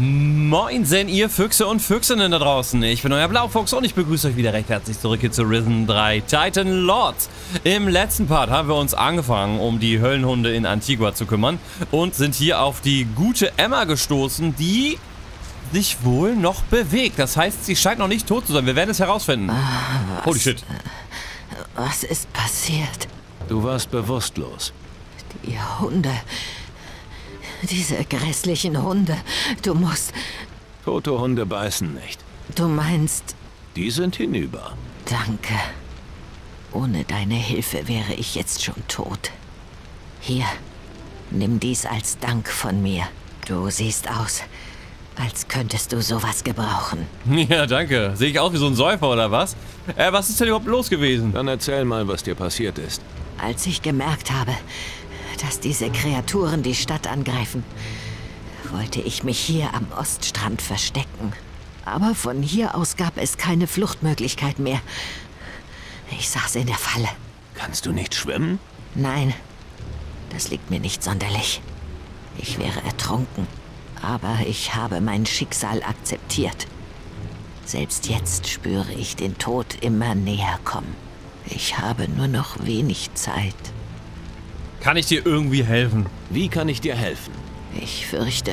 Moinsen, ihr Füchse und Füchsinnen da draußen. Ich bin euer Blaufuchs und ich begrüße euch wieder recht herzlich zurück hier zu Risen 3 Titan Lords. Im letzten Part haben wir uns angefangen, um die Höllenhunde in Antigua zu kümmern und sind hier auf die gute Emma gestoßen, die sich wohl noch bewegt. Das heißt, sie scheint noch nicht tot zu sein. Wir werden es herausfinden. Holy shit. Was ist passiert? Du warst bewusstlos. Die Hunde... Diese grässlichen Hunde, du musst... Tote Hunde beißen nicht. Du meinst... Die sind hinüber. Danke. Ohne deine Hilfe wäre ich jetzt schon tot. Hier, nimm dies als Dank von mir. Du siehst aus, als könntest du sowas gebrauchen. Ja, danke. Sehe ich aus wie so ein Säufer oder was? Was ist denn überhaupt los gewesen? Dann erzähl mal, was dir passiert ist. Als ich gemerkt habe... dass diese Kreaturen die Stadt angreifen, wollte ich mich hier am Oststrand verstecken. Aber von hier aus gab es keine Fluchtmöglichkeit mehr. Ich saß in der Falle. Kannst du nicht schwimmen? Nein, das liegt mir nicht sonderlich. Ich wäre ertrunken, aber ich habe mein Schicksal akzeptiert. Selbst jetzt spüre ich den Tod immer näher kommen. Ich habe nur noch wenig Zeit. Kann ich dir irgendwie helfen? Wie kann ich dir helfen? Ich fürchte,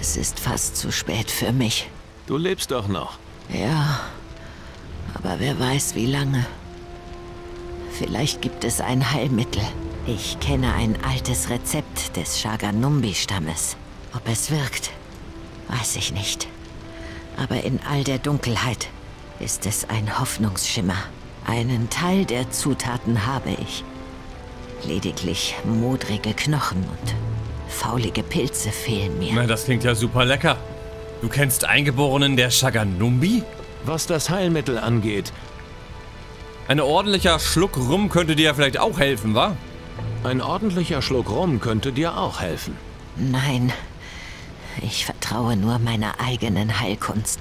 es ist fast zu spät für mich. Du lebst doch noch. Ja, aber wer weiß, wie lange. Vielleicht gibt es ein Heilmittel. Ich kenne ein altes Rezept des Shaganumbi-Stammes. Ob es wirkt, weiß ich nicht. Aber in all der Dunkelheit ist es ein Hoffnungsschimmer. Einen Teil der Zutaten habe ich. Lediglich modrige Knochen und faulige Pilze fehlen mir. Na, das klingt ja super lecker. Du kennst Eingeborenen der Shaganumbi? Was das Heilmittel angeht. Ein ordentlicher Schluck Rum könnte dir vielleicht auch helfen, wa? Ein ordentlicher Schluck Rum könnte dir auch helfen. Nein, ich vertraue nur meiner eigenen Heilkunst.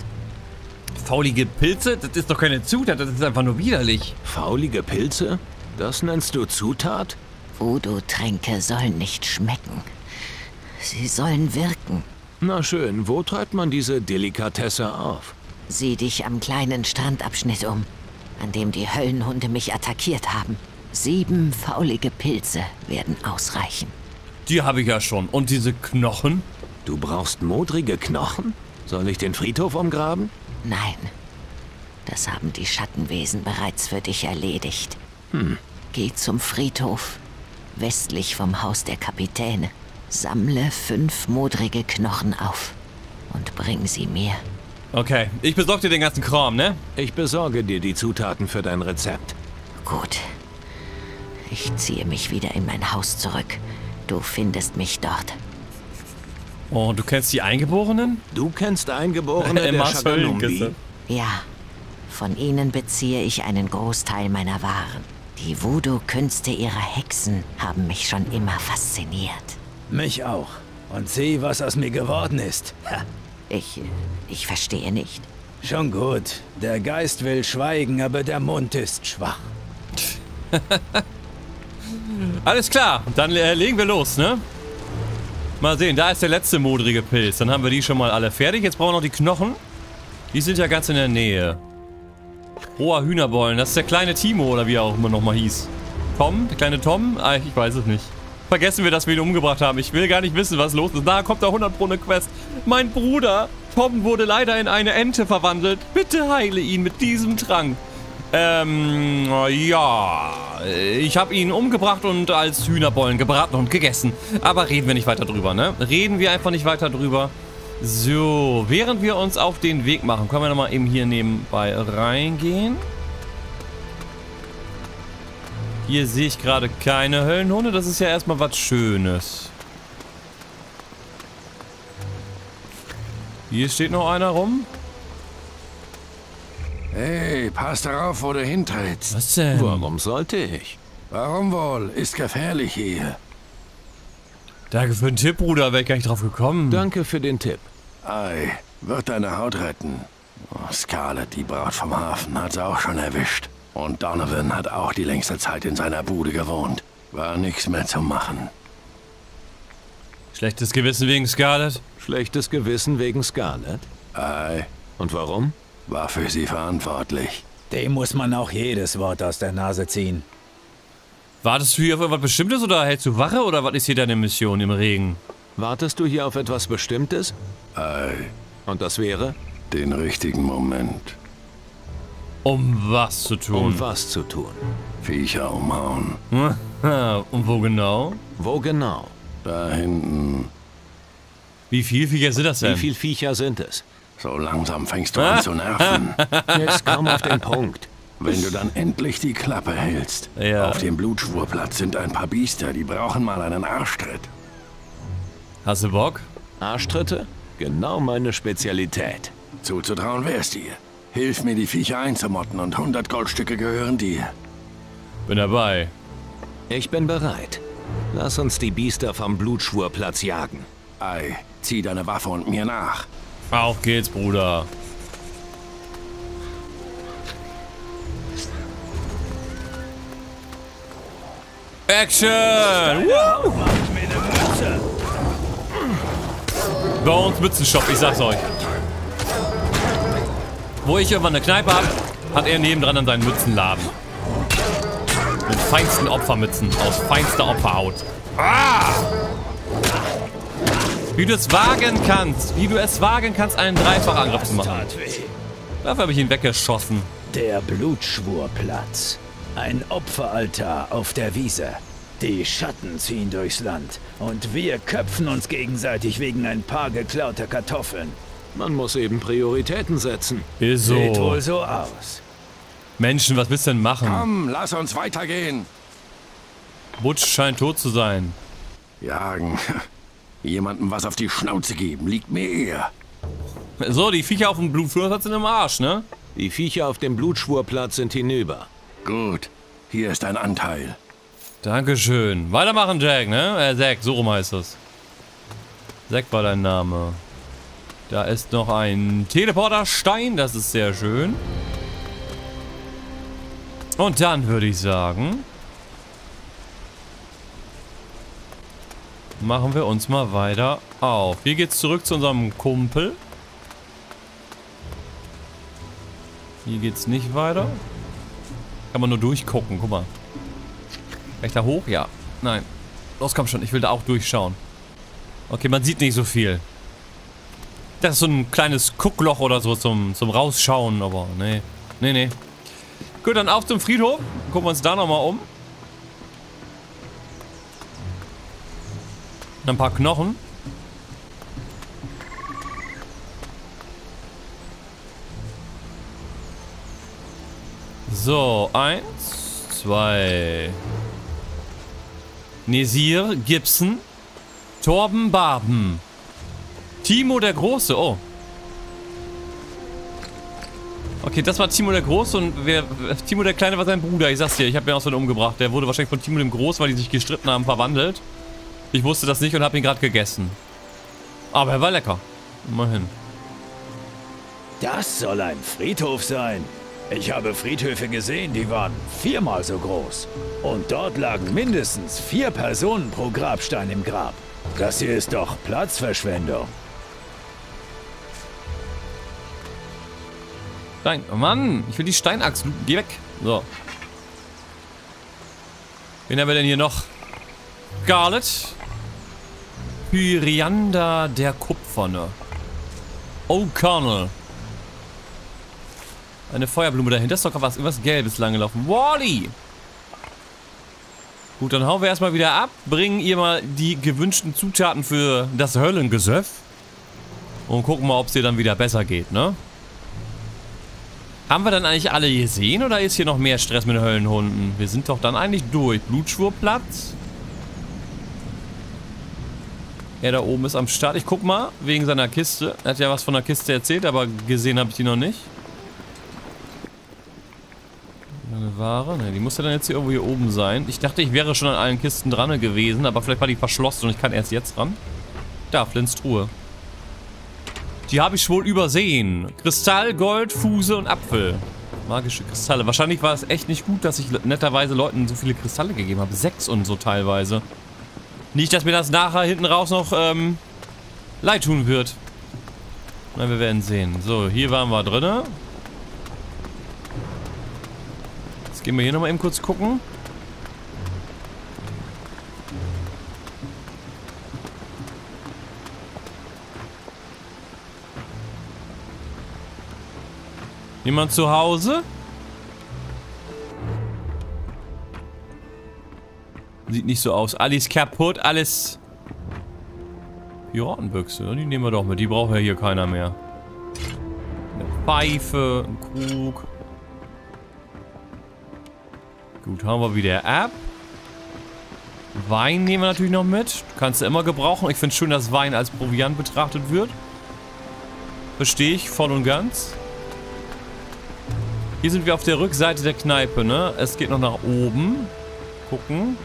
Faulige Pilze? Das ist doch keine Zutat, das ist einfach nur widerlich. Faulige Pilze? Das nennst du Zutat? Voodoo-Tränke sollen nicht schmecken. Sie sollen wirken. Na schön, wo treibt man diese Delikatesse auf? Sieh dich am kleinen Strandabschnitt um, an dem die Höllenhunde mich attackiert haben. 7 faulige Pilze werden ausreichen. Die habe ich ja schon. Und diese Knochen? Du brauchst modrige Knochen? Soll ich den Friedhof umgraben? Nein. Das haben die Schattenwesen bereits für dich erledigt. Hm. Geh zum Friedhof, westlich vom Haus der Kapitäne. Sammle 5 modrige Knochen auf und bring sie mir. Okay, ich besorge dir den ganzen Kram, ne? Ich besorge dir die Zutaten für dein Rezept. Gut. Ich ziehe mich wieder in mein Haus zurück. Du findest mich dort. Oh, du kennst die Eingeborenen? Du kennst Eingeborene der Shaganumbi? Ja, von ihnen beziehe ich einen Großteil meiner Waren. Die Voodoo-Künste ihrer Hexen haben mich schon immer fasziniert. Mich auch. Und sieh, was aus mir geworden ist. Ha. Ich verstehe nicht. Schon gut. Der Geist will schweigen, aber der Mund ist schwach. Alles klar. Dann legen wir los, ne? Mal sehen, da ist der letzte modrige Pilz. Dann haben wir die schon mal alle fertig. Jetzt brauchen wir noch die Knochen. Die sind ja ganz in der Nähe. Roher Hühnerbollen, das ist der kleine Timo oder wie er auch immer nochmal hieß. Tom, der kleine Tom? Ah, ich weiß es nicht. Vergessen wir, dass wir ihn umgebracht haben. Ich will gar nicht wissen, was los ist. Da kommt der 100 Pro eine Quest. Mein Bruder, Tom, wurde leider in eine Ente verwandelt. Bitte heile ihn mit diesem Trank. Ja. Ich habe ihn umgebracht und als Hühnerbollen gebraten und gegessen. Aber reden wir nicht weiter drüber, ne? Reden wir einfach nicht weiter drüber. So, während wir uns auf den Weg machen, können wir nochmal eben hier nebenbei reingehen. Hier sehe ich gerade keine Höllenhunde, das ist ja erstmal was Schönes. Hier steht noch einer rum. Hey, pass darauf, wo du hintrittst. Was denn? Warum sollte ich? Warum wohl? Ist gefährlich hier. Danke für den Tipp, Bruder. Wäre ich gar nicht drauf gekommen. Danke für den Tipp. Ei, wird deine Haut retten. Oh, Scarlett, die Braut vom Hafen, hat's auch schon erwischt. Und Donovan hat auch die längste Zeit in seiner Bude gewohnt. War nichts mehr zu machen. Schlechtes Gewissen wegen Scarlett? Schlechtes Gewissen wegen Scarlet? Ei. Und warum? War für sie verantwortlich. Dem muss man auch jedes Wort aus der Nase ziehen. Wartest du hier auf etwas Bestimmtes oder hältst du Wache oder was ist hier deine Mission im Regen? Wartest du hier auf etwas Bestimmtes? Ei. Und das wäre? Den richtigen Moment. Um was zu tun? Um was zu tun? Viecher umhauen. Und wo genau? Wo genau? Da hinten. Wie viele Viecher sind das denn? Wie viele Viecher sind es? So langsam fängst du an zu nerven. Jetzt komm auf den Punkt. Wenn du dann endlich die Klappe hältst. Ja. Auf dem Blutschwurplatz sind ein paar Biester, die brauchen mal einen Arschtritt. Hast du Bock? Arschtritte? Genau meine Spezialität. Zuzutrauen wär's dir. Hilf mir, die Viecher einzumotten und 100 Goldstücke gehören dir. Bin dabei. Ich bin bereit. Lass uns die Biester vom Blutschwurplatz jagen. Ei, zieh deine Waffe und mir nach. Auf geht's, Bruder. Action! Woo! Bei uns Mützenshop, ich sag's euch. Wo ich irgendwann eine Kneipe hab, hat er nebendran an seinen Mützenladen. Mit feinsten Opfermützen aus feinster Opferhaut. Ah! Wie du es wagen kannst, einen Dreifachangriff zu machen. Dafür habe ich ihn weggeschossen. Der Blutschwurplatz. Ein Opferaltar auf der Wiese. Die Schatten ziehen durchs Land. Und wir köpfen uns gegenseitig wegen ein paar geklauter Kartoffeln. Man muss eben Prioritäten setzen. Wieso? Sieht wohl so aus. Menschen, was willst du denn machen? Komm, lass uns weitergehen. Butsch scheint tot zu sein. Jagen. Jemandem was auf die Schnauze geben, liegt mir eher. So, die Viecher auf dem Blutschwurplatz sind im Arsch, ne? Die Viecher auf dem Blutschwurplatz sind hinüber. Gut, hier ist dein Anteil. Dankeschön. Weitermachen, Jack, ne? Zack, so rum heißt das. Zack war dein Name. Da ist noch ein Teleporterstein, das ist sehr schön. Und dann würde ich sagen, machen wir uns mal weiter auf. Hier geht's zurück zu unserem Kumpel. Hier geht's nicht weiter. Kann man nur durchgucken, guck mal. Recht da hoch? Ja. Nein. Los, komm schon, ich will da auch durchschauen. Okay, man sieht nicht so viel. Das ist so ein kleines Guckloch oder so zum Rausschauen, aber nee. Nee, nee. Gut, dann auf zum Friedhof. Gucken wir uns da nochmal um. Ein paar Knochen. So, 1, 2. Nesir, Gibson, Torben, Barben. Timo der Große, oh. Okay, das war Timo der Große und Timo der Kleine war sein Bruder. Ich sag's dir, ich hab mir auch so einen umgebracht. Der wurde wahrscheinlich von Timo dem Großen, weil die sich gestritten haben, verwandelt. Ich wusste das nicht und habe ihn gerade gegessen. Aber er war lecker. Immerhin. Das soll ein Friedhof sein. Ich habe Friedhöfe gesehen, die waren 4-mal so groß. Und dort lagen mindestens 4 Personen pro Grabstein im Grab. Das hier ist doch Platzverschwendung. Nein, oh Mann, ich will die Steinachs. Geh weg. So. Wen haben wir denn hier noch? Scarlet. Hyrianda der Kupferne. O'Connell. Eine Feuerblume dahinter. Ist doch was irgendwas Gelbes langgelaufen. Wally! Gut, dann hauen wir erstmal wieder ab. Bringen ihr mal die gewünschten Zutaten für das Höllengesöff. Und gucken mal, ob es dir dann wieder besser geht, ne? Haben wir dann eigentlich alle gesehen oder ist hier noch mehr Stress mit Höllenhunden? Wir sind doch dann eigentlich durch. Blutschwurplatz. Er da oben ist am Start. Ich guck mal, wegen seiner Kiste. Er hat ja was von der Kiste erzählt, aber gesehen habe ich die noch nicht. Eine Ware? Ne, die muss ja dann jetzt hier irgendwo hier oben sein. Ich dachte, ich wäre schon an allen Kisten dran gewesen, aber vielleicht war die verschlossen und ich kann erst jetzt ran. Da, Flints Truhe. Die habe ich wohl übersehen. Kristall, Gold, Fuse und Apfel. Magische Kristalle. Wahrscheinlich war es echt nicht gut, dass ich netterweise Leuten so viele Kristalle gegeben habe. 6 und so teilweise. Nicht, dass mir das nachher hinten raus noch leid tun wird. Na, wir werden sehen. So, hier waren wir drin. Jetzt gehen wir hier nochmal eben kurz gucken. Niemand zu Hause? Sieht nicht so aus. Alles kaputt, alles... Piratenbüchse, die nehmen wir doch mit. Die braucht ja hier keiner mehr. Eine Pfeife, ein Krug. Gut, haben wir wieder ab. Wein nehmen wir natürlich noch mit. Kannst du immer gebrauchen. Ich finde es schön, dass Wein als Proviant betrachtet wird. Verstehe ich voll und ganz. Hier sind wir auf der Rückseite der Kneipe, ne? Es geht noch nach oben. Gucken.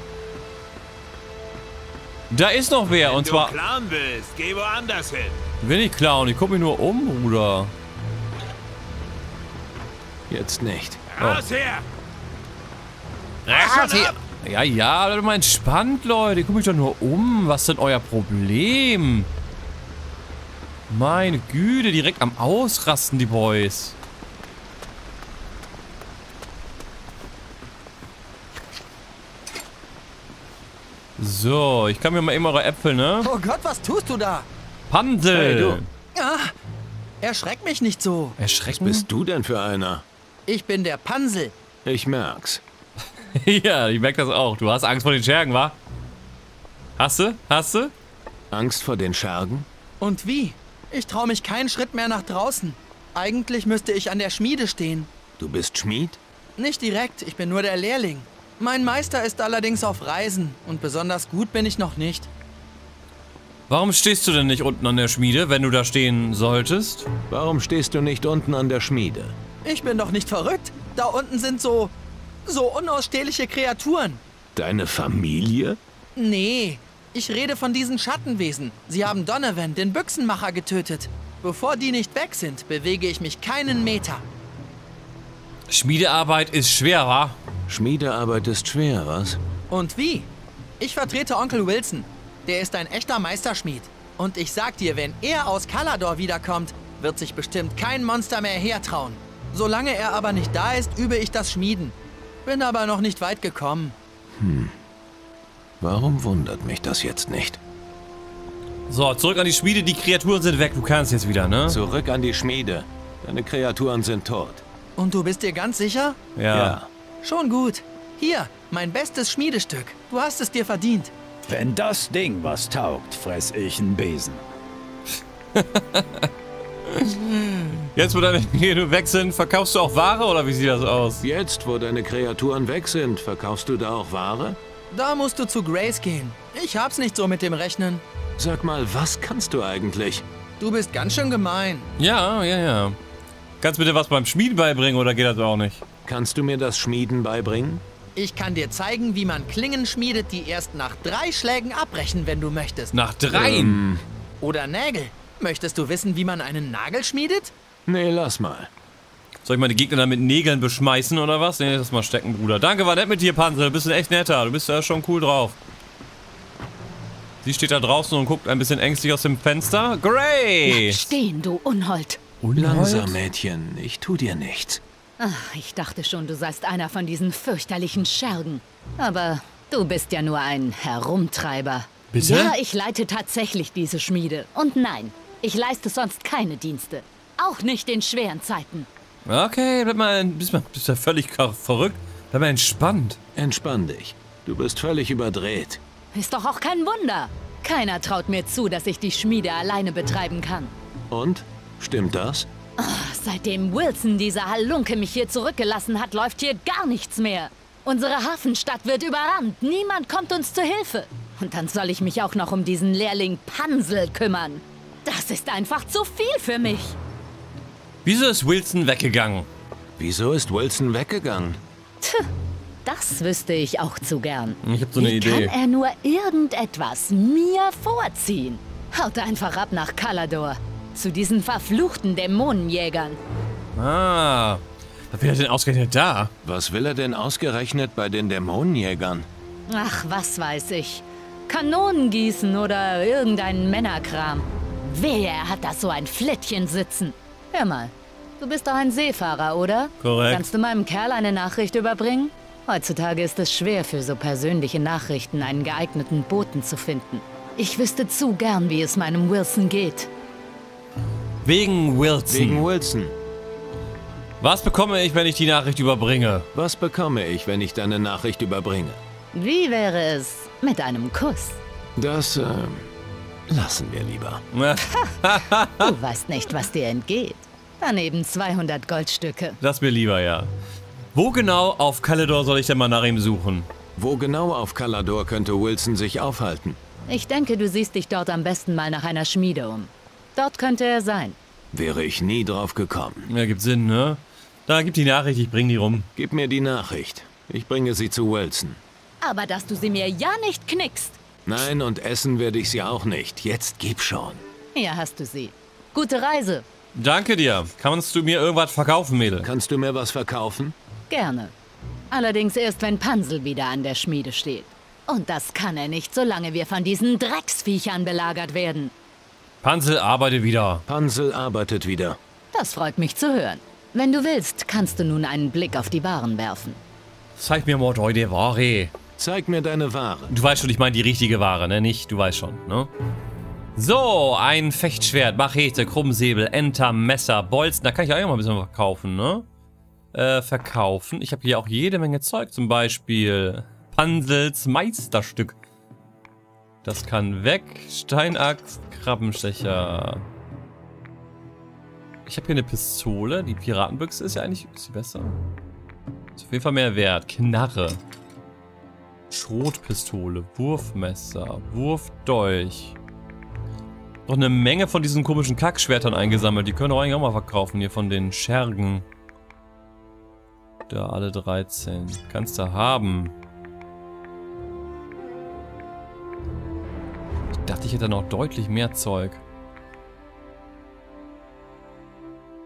Da ist noch wer, und zwar... Wenn du klauen willst, geh woanders hin. Will ich klauen, ich guck mich nur um, Bruder. Jetzt nicht. Raus her! Raus her! Ja, ja, bleibt mal entspannt, Leute. Ich guck mich doch nur um. Was ist denn euer Problem? Meine Güte, direkt am Ausrasten, die Boys. So, ich kann mir mal eben eure Äpfel, ne? Oh Gott, was tust du da? Pandel! Hey, ah, erschreck mich nicht so. Erschrecken? Was bist du denn für einer? Ich bin der Pansel. Ich merk's. Ja, ich merk das auch. Du hast Angst vor den Schergen, wa? Hast du? Hast du? Angst vor den Schergen? Und wie? Ich trau mich keinen Schritt mehr nach draußen. Eigentlich müsste ich an der Schmiede stehen. Du bist Schmied? Nicht direkt, ich bin nur der Lehrling. Mein Meister ist allerdings auf Reisen und besonders gut bin ich noch nicht. Warum stehst du denn nicht unten an der Schmiede, wenn du da stehen solltest? Warum stehst du nicht unten an der Schmiede? Ich bin doch nicht verrückt. Da unten sind so unausstehliche Kreaturen. Deine Familie? Nee, ich rede von diesen Schattenwesen. Sie haben Donovan, den Büchsenmacher, getötet. Bevor die nicht weg sind, bewege ich mich keinen Meter. Schmiedearbeit ist schwer, wa? Schmiedearbeit ist schwer, was? Und wie? Ich vertrete Onkel Wilson. Der ist ein echter Meisterschmied. Und ich sag dir, wenn er aus Calador wiederkommt, wird sich bestimmt kein Monster mehr hertrauen. Solange er aber nicht da ist, übe ich das Schmieden. Bin aber noch nicht weit gekommen. Hm. Warum wundert mich das jetzt nicht? So, zurück an die Schmiede. Die Kreaturen sind weg. Du kannst jetzt wieder, ne? Zurück an die Schmiede. Deine Kreaturen sind tot. Und du bist dir ganz sicher? Ja. Schon gut. Hier, mein bestes Schmiedestück. Du hast es dir verdient. Wenn das Ding was taugt, fress ich einen Besen. Jetzt, wo deine Kreaturen weg sind, verkaufst du auch Ware, oder wie sieht das aus? Jetzt, wo deine Kreaturen weg sind, verkaufst du da auch Ware? Da musst du zu Grace gehen. Ich hab's nicht so mit dem Rechnen. Sag mal, was kannst du eigentlich? Du bist ganz schön gemein. Ja. Kannst du bitte was beim Schmieden beibringen, oder geht das auch nicht? Kannst du mir das Schmieden beibringen? Ich kann dir zeigen, wie man Klingen schmiedet, die erst nach 3 Schlägen abbrechen, wenn du möchtest. Nach 3? Oder Nägel. Möchtest du wissen, wie man einen Nagel schmiedet? Nee, lass mal. Soll ich meine Gegner dann mit Nägeln beschmeißen oder was? Nee, lass mal stecken, Bruder. Danke, war nett mit dir, Pansel. Du bist ein echt netter. Du bist ja schon cool drauf. Sie steht da draußen und guckt ein bisschen ängstlich aus dem Fenster. Grace! Bleib stehen, du Unhold. Langsam, Mädchen. Ich tu dir nichts. Ach, ich dachte schon, du seist einer von diesen fürchterlichen Schergen. Aber du bist ja nur ein Herumtreiber. Bitte? Ja, ich leite tatsächlich diese Schmiede. Und nein, ich leiste sonst keine Dienste. Auch nicht in schweren Zeiten. Okay, bist ja völlig verrückt. Bleib mal entspannt. Entspann dich. Du bist völlig überdreht. Ist doch auch kein Wunder. Keiner traut mir zu, dass ich die Schmiede alleine betreiben kann. Und? Stimmt das? Oh, seitdem Wilson, dieser Halunke, mich hier zurückgelassen hat, läuft hier gar nichts mehr. Unsere Hafenstadt wird überrannt. Niemand kommt uns zur Hilfe. Und dann soll ich mich auch noch um diesen Lehrling Pansel kümmern. Das ist einfach zu viel für mich. Wieso ist Wilson weggegangen? Wieso ist Wilson weggegangen? Tch, das wüsste ich auch zu gern. Ich hab so eine Idee. Wie kann er nur irgendetwas mir vorziehen? Haut einfach ab nach Calador. Zu diesen verfluchten Dämonenjägern. Ah, was will er denn ausgerechnet da? Was will er denn ausgerechnet bei den Dämonenjägern? Ach, was weiß ich. Kanonen gießen oder irgendeinen Männerkram. Wehe, er hat da so ein Flittchen sitzen. Hör mal, du bist doch ein Seefahrer, oder? Korrekt. Kannst du meinem Kerl eine Nachricht überbringen? Heutzutage ist es schwer, für so persönliche Nachrichten einen geeigneten Boten zu finden. Ich wüsste zu gern, wie es meinem Wilson geht. Wegen Wilson. Wegen Wilson. Was bekomme ich, wenn ich die Nachricht überbringe? Was bekomme ich, wenn ich deine Nachricht überbringe? Wie wäre es mit einem Kuss? Das, lassen wir lieber. Du weißt nicht, was dir entgeht. Daneben 200 Goldstücke. Lass mir lieber, ja. Wo genau auf Calador soll ich denn mal nach ihm suchen? Wo genau auf Calador könnte Wilson sich aufhalten? Ich denke, du siehst dich dort am besten mal nach einer Schmiede um. Dort könnte er sein. Wäre ich nie drauf gekommen. Ja, gibt Sinn, ne? Da, gib die Nachricht, ich bring die rum. Gib mir die Nachricht. Ich bringe sie zu Wilson. Aber dass du sie mir ja nicht knickst. Nein, und essen werde ich sie auch nicht. Jetzt gib schon. Hier hast du sie. Gute Reise. Danke dir. Kannst du mir irgendwas verkaufen, Mädel? Kannst du mir was verkaufen? Gerne. Allerdings erst, wenn Pansel wieder an der Schmiede steht. Und das kann er nicht, solange wir von diesen Drecksviechern belagert werden. Pansel arbeitet wieder. Pansel arbeitet wieder. Das freut mich zu hören. Wenn du willst, kannst du nun einen Blick auf die Waren werfen. Zeig mir mal deine Ware. Zeig mir deine Ware. Du weißt schon, ich meine die richtige Ware, ne? Nicht, du weißt schon, ne? So, ein Fechtschwert, Machete, Krummsäbel, Enter, Messer, Bolzen. Da kann ich auch mal ein bisschen verkaufen, ne? Verkaufen. Ich habe hier auch jede Menge Zeug. Zum Beispiel Pansels Meisterstück. Das kann weg. Steinaxt, Krabbenstecher. Ich habe hier eine Pistole. Die Piratenbüchse ist ja eigentlich ist die besser. Ist auf jeden Fall mehr wert. Knarre. Schrotpistole, Wurfmesser, Wurfdolch. Noch eine Menge von diesen komischen Kackschwertern eingesammelt. Die können wir eigentlich auch mal verkaufen hier von den Schergen. Da alle 13. Kannst du haben. Ich dachte, ich hätte noch deutlich mehr Zeug.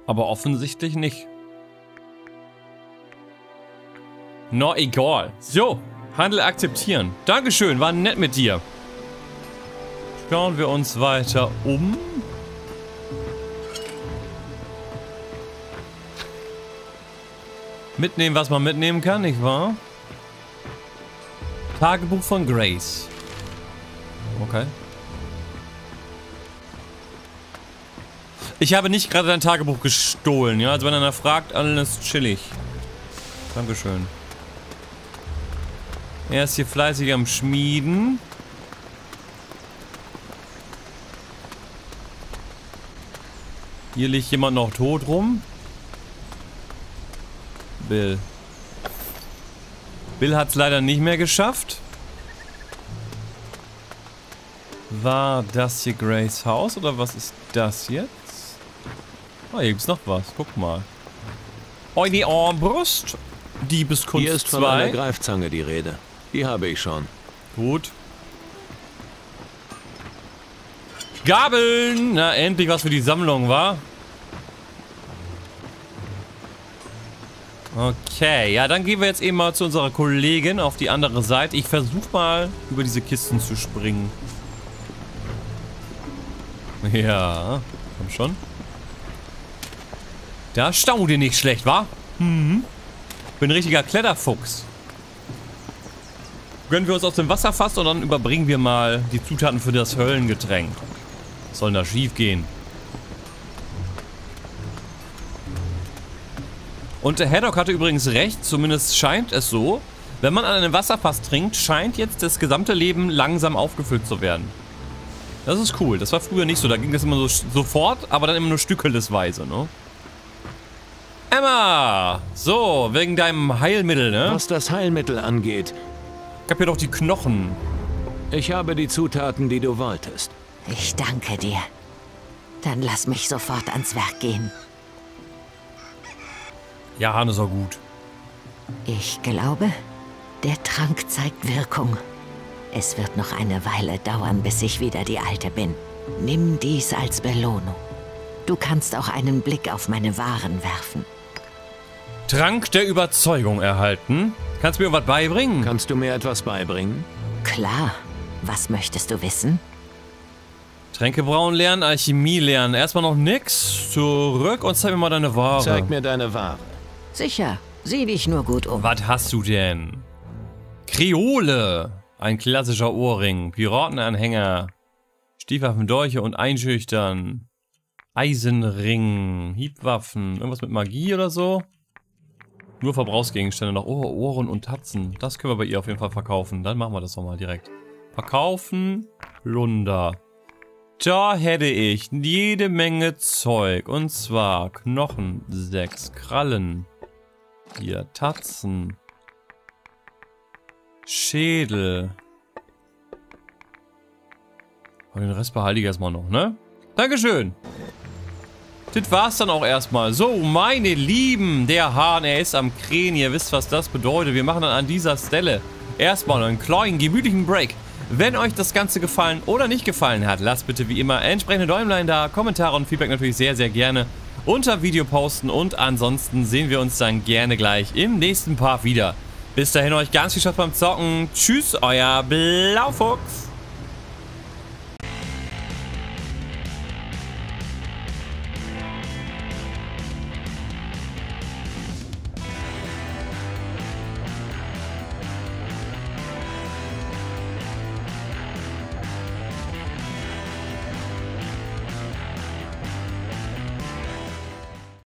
Aber offensichtlich nicht. Na egal. So. Handel akzeptieren. Dankeschön, war nett mit dir. Schauen wir uns weiter um. Mitnehmen, was man mitnehmen kann, nicht wahr? Tagebuch von Grace. Okay. Ich habe nicht gerade dein Tagebuch gestohlen, ja? Also wenn einer fragt, alles chillig. Dankeschön. Er ist hier fleißig am Schmieden. Hier liegt jemand noch tot rum. Bill. Bill hat es leider nicht mehr geschafft. War das hier Grace Haus oder was ist das jetzt? Oh, hier gibt es noch was. Guck mal. Oh, die Armbrust. Diebeskunst 2. Hier ist von einer Greifzange die Rede. Die habe ich schon. Gut. Gabeln! Na, endlich was für die Sammlung, wa? Okay, ja, dann gehen wir jetzt eben mal zu unserer Kollegin auf die andere Seite. Ich versuche mal, über diese Kisten zu springen. Ja, komm schon. Da staut ihr nicht schlecht, wa? Mhm. Bin ein richtiger Kletterfuchs. Gönnen wir uns aus dem Wasser fast und dann überbringen wir mal die Zutaten für das Höllengetränk. Was soll denn da schief gehen? Und der Haddock hatte übrigens recht, zumindest scheint es so. Wenn man an einem Wasserfass trinkt, scheint jetzt das gesamte Leben langsam aufgefüllt zu werden. Das ist cool, das war früher nicht so, da ging das immer so sofort, aber dann immer nur stückelweise, ne? Emma! So, wegen deinem Heilmittel, ne? Was das Heilmittel angeht... Ich hab hier doch die Knochen. Ich habe die Zutaten, die du wolltest. Ich danke dir. Dann lass mich sofort ans Werk gehen. Ja, Hannes war gut. Ich glaube, der Trank zeigt Wirkung. Es wird noch eine Weile dauern, bis ich wieder die Alte bin. Nimm dies als Belohnung. Du kannst auch einen Blick auf meine Waren werfen. Trank der Überzeugung erhalten. Kannst du mir was beibringen? Kannst du mir etwas beibringen? Klar. Was möchtest du wissen? Tränke brauen lernen, Alchemie lernen. Erstmal noch nix. Zurück und zeig mir mal deine Ware. Zeig mir deine Ware. Sicher. Sieh dich nur gut um. Was hast du denn? Kreole. Ein klassischer Ohrring. Piratenanhänger. Stiefwaffen, Dolche und Einschüchtern. Eisenring. Hiebwaffen. Irgendwas mit Magie oder so. Nur Verbrauchsgegenstände noch. Oh, Ohren und Tatzen. Das können wir bei ihr auf jeden Fall verkaufen. Dann machen wir das doch mal direkt. Verkaufen. Plunder. Da hätte ich jede Menge Zeug. Und zwar Knochen, 6 Krallen. Hier, Tatzen. Schädel. Und den Rest behalte ich erstmal noch, ne? Dankeschön. Das war's dann auch erstmal. So, meine Lieben, der Hahn, er ist am Krähen. Ihr wisst, was das bedeutet. Wir machen dann an dieser Stelle erstmal einen kleinen, gemütlichen Break. Wenn euch das Ganze gefallen oder nicht gefallen hat, lasst bitte wie immer entsprechende Däumlein da, Kommentare und Feedback natürlich sehr, sehr gerne unter Video posten. Und ansonsten sehen wir uns dann gerne gleich im nächsten Part wieder. Bis dahin euch ganz viel Spaß beim Zocken. Tschüss, euer Blaufuchs.